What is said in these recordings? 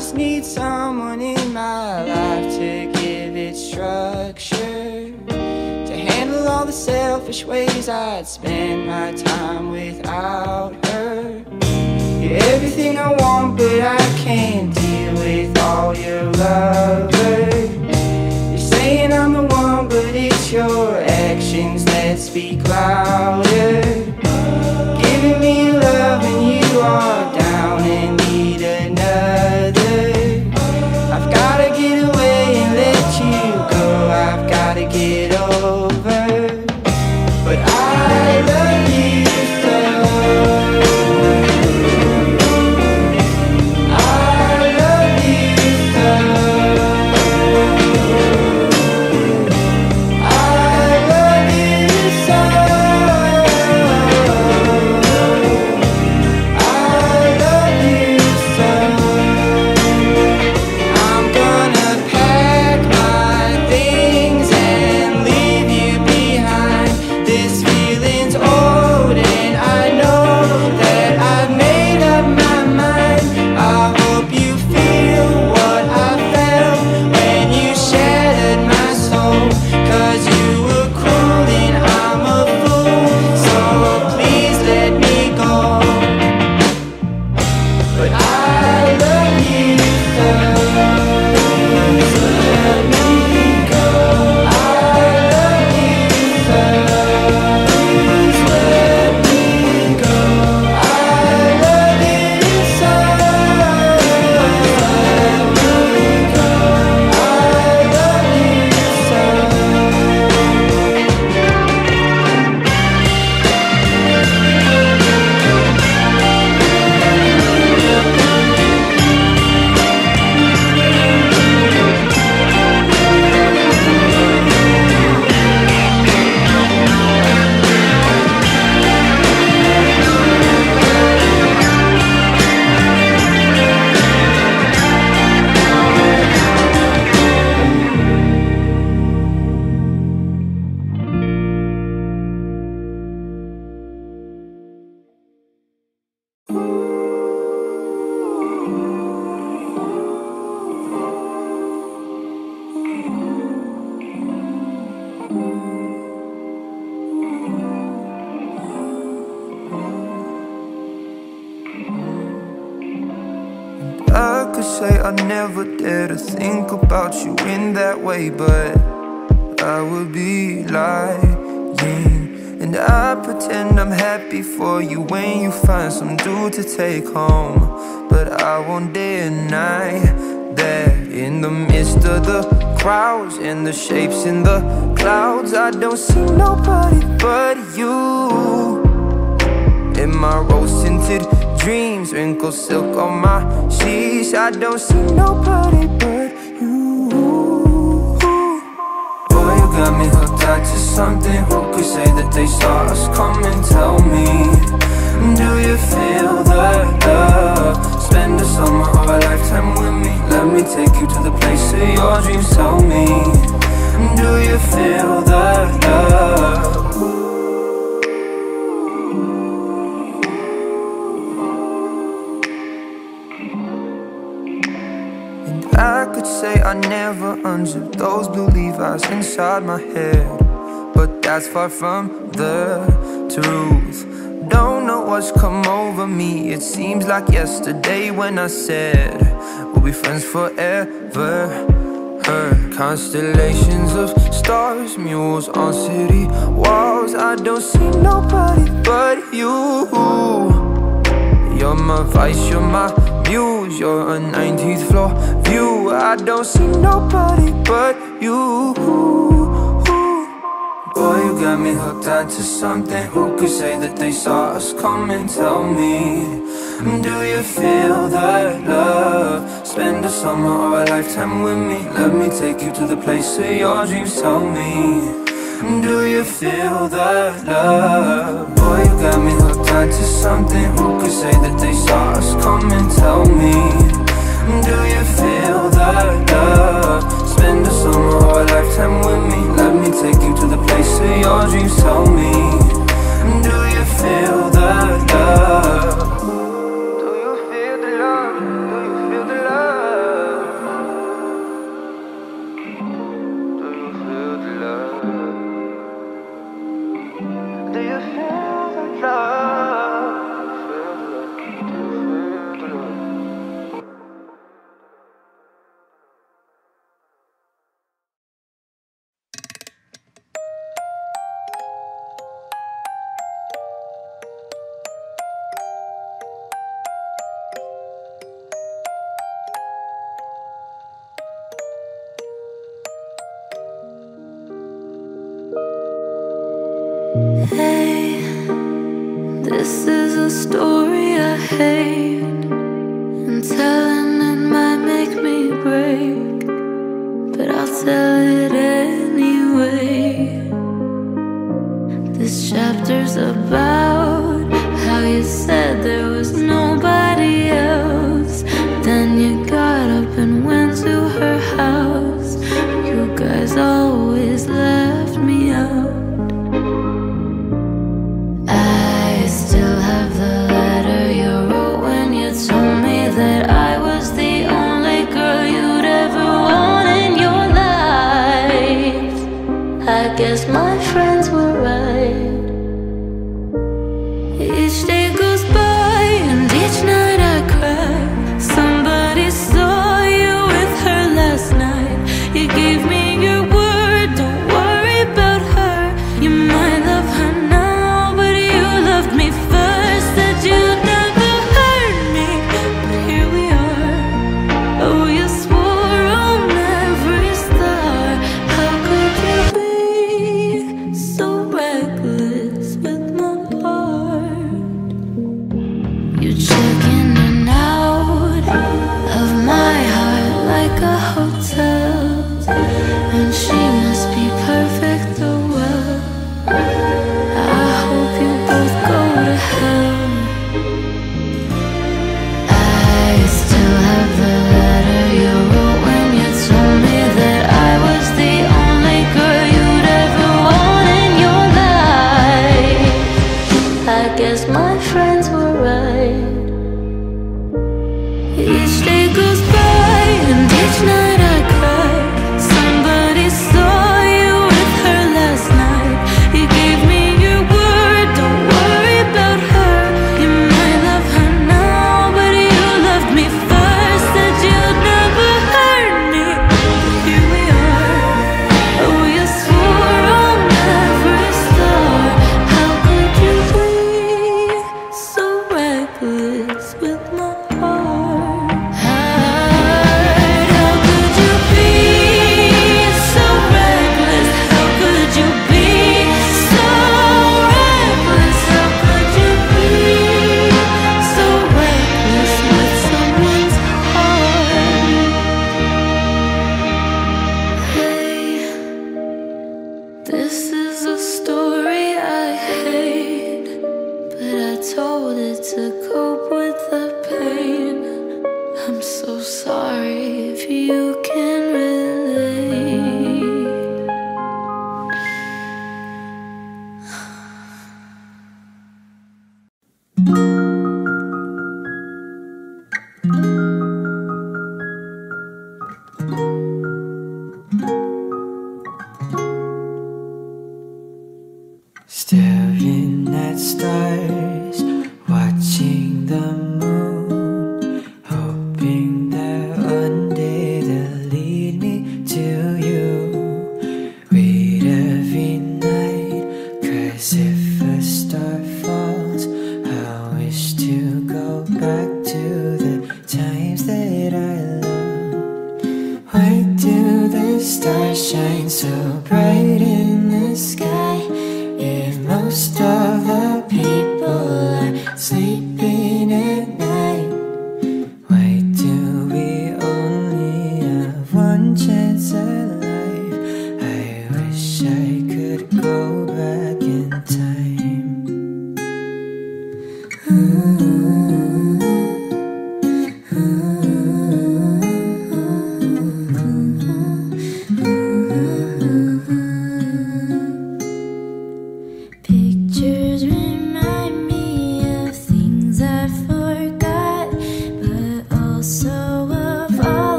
just need someone in my life to give it structure, to handle all the selfish ways I'd spend my time without her. You're everything I want, but I can't deal with all your lovers. You're saying I'm the one, but it's your actions that speak louder. Giving me love and you are down and need another. I've gotta get away and let you go, I've gotta get over. But I love you so, I love you so, I love you so. I never dare to think about you in that way, but I would be lying. And I pretend I'm happy for you when you find some dude to take home, but I won't deny that in the midst of the crowds and the shapes in the clouds, I don't see nobody but you. In my rose-tinted dreams, wrinkled silk on my sheets, I don't see nobody but you. Boy, you got me hooked out to something. Who could say that they saw us coming? Tell me, do you feel the love? Spend the summer of a lifetime with me. Let me take you to the place of your dreams. Tell me, do you feel the love? I could say I never unzipped those blue Levi's inside my head, but that's far from the truth. Don't know what's come over me. It seems like yesterday when I said we'll be friends forever. Her constellations of stars, mules on city walls, I don't see nobody but you. You're my vice, you're my muse, you're a 19th floor view, I don't see nobody but you. Boy, you got me hooked onto something. Who could say that they saw us coming? Tell me, do you feel that love? Spend the summer of a lifetime with me. Let me take you to the place of your dreams. Tell me, do you feel that love? Boy, you got me hooked onto something. Who could say that they saw us coming? Tell me, do you feel that love? Spend the summer or a lifetime with me. Let me take you to the place of your dreams. Tell me, do you feel that love? Do you feel the love? Do you feel the love? Hey, this is a story I hate, and telling it might make me break, but I'll tell it anyway. This chapter's about how you said there was nobody else, then you got up and went to her house. You guys always left me out. That I was the only girl you'd ever want in your life. I guess my friends were right. Each day goes by and each night I cry. Somebody saw you with her last night. You gave me your word, don't worry about her. You might love her now, but you loved me first. That you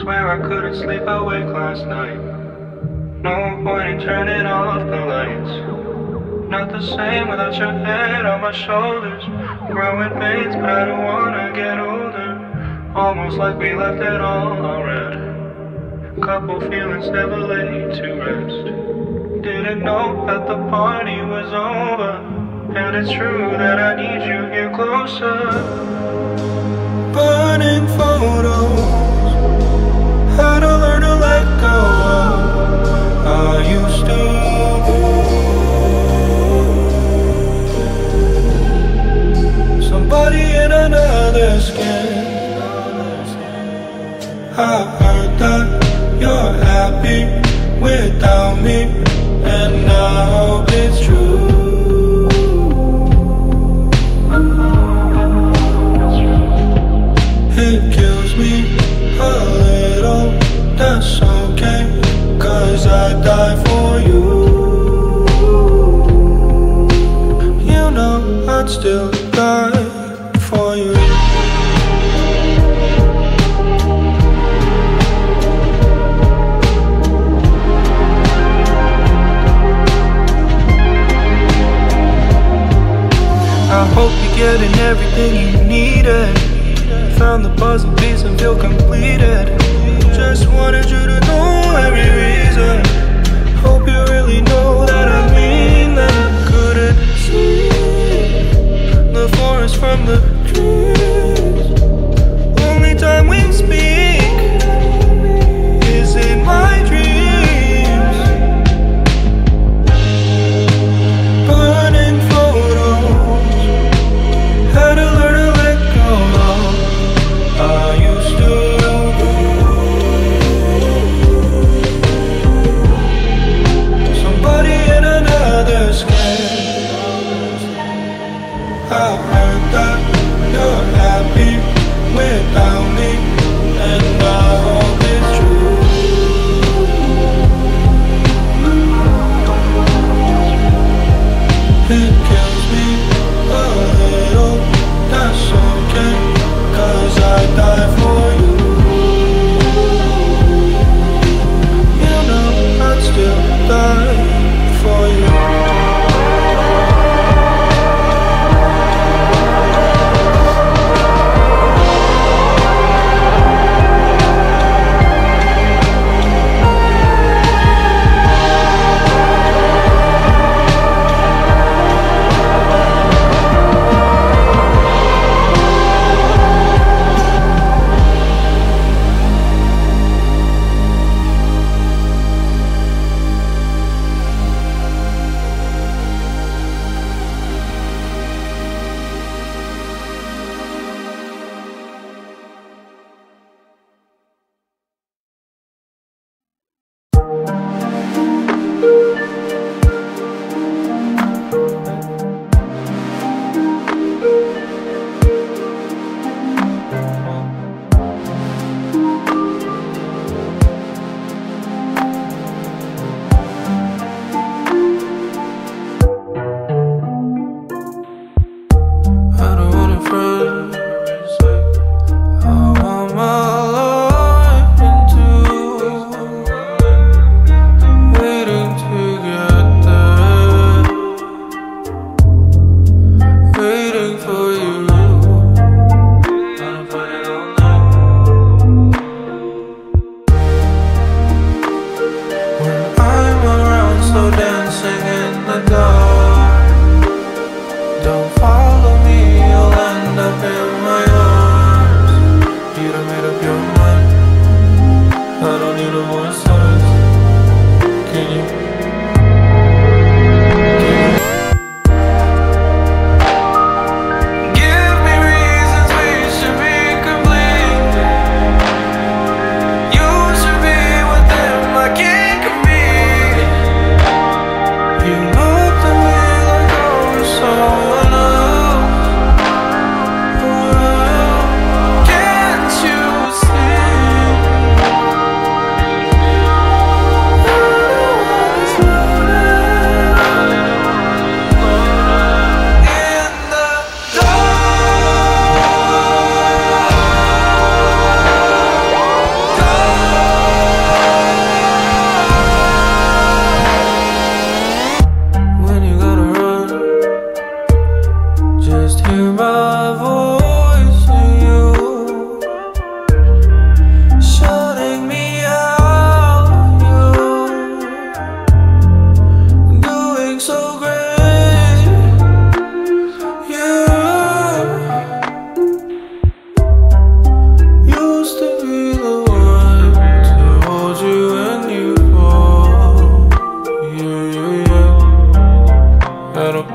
Swear I couldn't sleep awake last night. No point in turning off the lights. Not the same without your head on my shoulders. Growing pains, but I don't wanna get older. Almost like we left it all already. Couple feelings never laid to rest. Didn't know that the party was over. And it's true that I need you here closer. Burning photos, how to learn to let go of how I used to be. Somebody in another skin. I heard that you're happy without me, and I hope it's true. It kills me a little, that's okay, 'cause I'd die for you. You know I'd still die for you. I hope you're getting everything you needed. Found the puzzle piece and feel completed. Just wanted you to know every reason. Hope you really know that I mean that. Couldn't see the forest from the trees. Only time we speak is in my dreams. Burning photos, how to learn to let go. I used to be.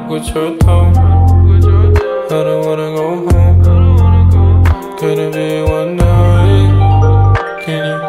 with your tone. I don't wanna go home. Could it be one night? Can you?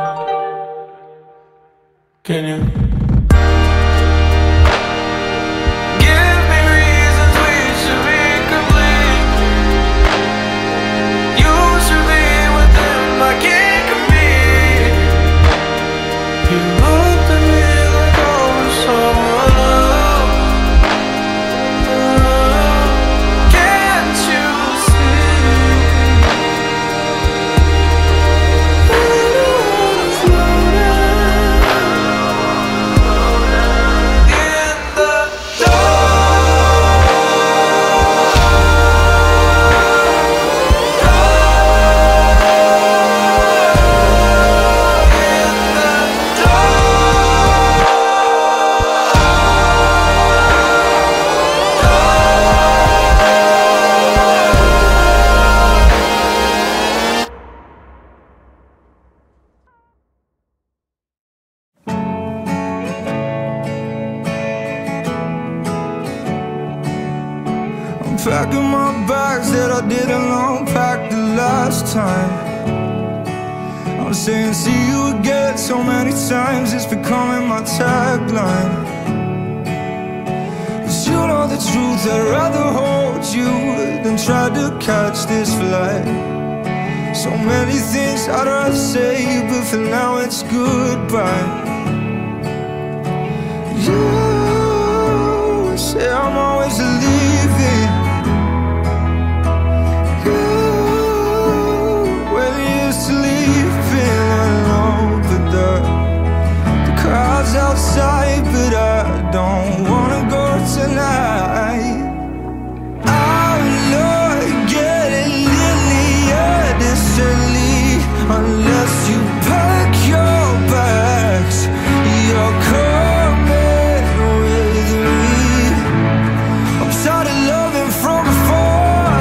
Packing my bags that I didn't unpack the last time. I'm saying see you again so many times, it's becoming my tagline. 'Cause you know the truth, I'd rather hold you than try to catch this flight. So many things I'd rather say, but for now it's goodbye. You say I'm always leaving. Outside, but I don't wanna go tonight. I'm not getting in the air this early unless you pack your bags. You're coming with me. I'm tired of loving from before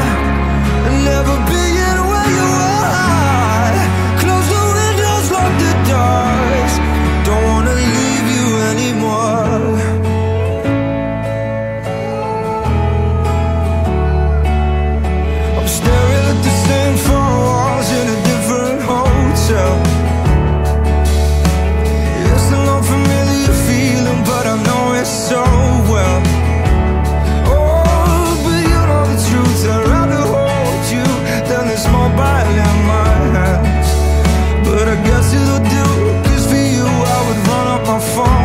and never being where you are. Close the windows, lock the doors. Don't wanna leave anymore. I'm staring at the same four walls in a different hotel. It's an unfamiliar feeling, but I know it so well. Oh, but you know the truth, I'd rather hold you than this mobile in my hands. But I guess it'll do, 'cause for you I would run up my phone.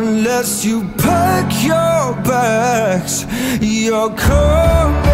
Unless you pack your bags, you're coming.